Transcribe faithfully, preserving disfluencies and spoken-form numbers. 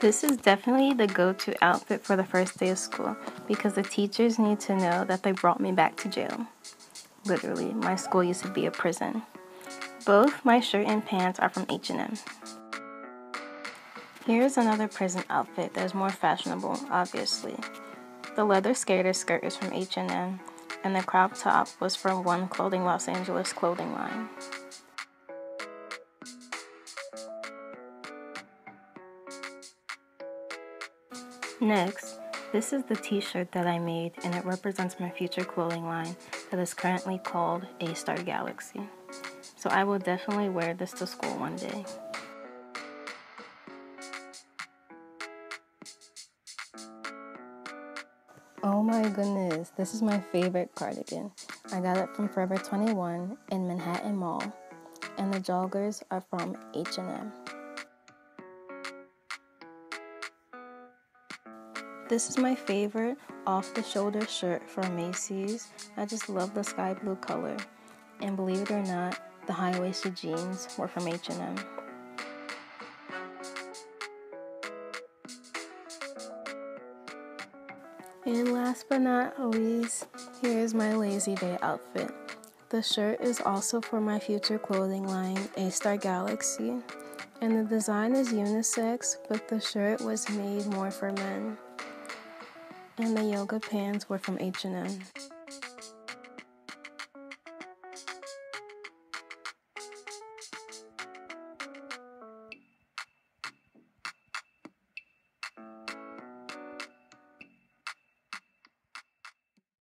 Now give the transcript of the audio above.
This is definitely the go-to outfit for the first day of school because the teachers need to know that they brought me back to jail. Literally, my school used to be a prison. Both my shirt and pants are from H and M. Here's another prison outfit that is more fashionable, obviously. The leather skater skirt is from H and M, and the crop top was from One Clothing Los Angeles clothing line. Next, this is the t-shirt that I made, and it represents my future clothing line that is currently called A-Star Galaxy. So I will definitely wear this to school one day. Oh my goodness, this is my favorite cardigan. I got it from Forever twenty-one in Manhattan Mall, and the joggers are from H and M. This is my favorite off-the-shoulder shirt from Macy's. I just love the sky blue color. And believe it or not, the high-waisted jeans were from H and M. And last but not least, here is my lazy day outfit. The shirt is also for my future clothing line, A-Star Galaxy. And the design is unisex, but the shirt was made more for men. And the yoga pants were from H and M.